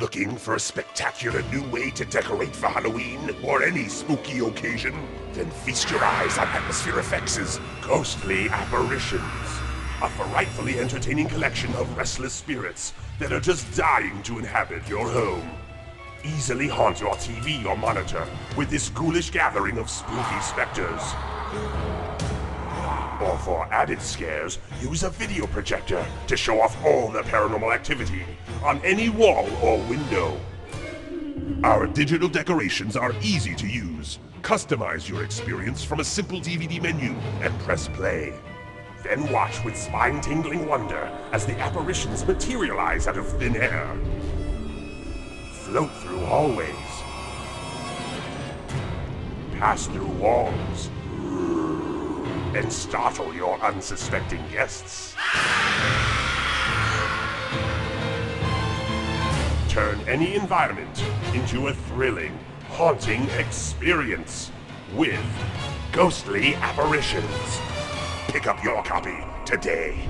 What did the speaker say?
Looking for a spectacular new way to decorate for Halloween or any spooky occasion? Then feast your eyes on AtmosFEARfx's Ghostly Apparitions, a frightfully entertaining collection of restless spirits that are just dying to inhabit your home. Easily haunt your TV or monitor with this ghoulish gathering of spooky specters. Or for added scares, use a video projector to show off all the paranormal activity on any wall or window. Our digital decorations are easy to use. Customize your experience from a simple DVD menu and press play. Then watch with spine-tingling wonder as the apparitions materialize out of thin air. Float through hallways. Pass through walls. And startle your unsuspecting guests. Turn any environment into a thrilling, haunting experience with Ghostly Apparitions. Pick up your copy today.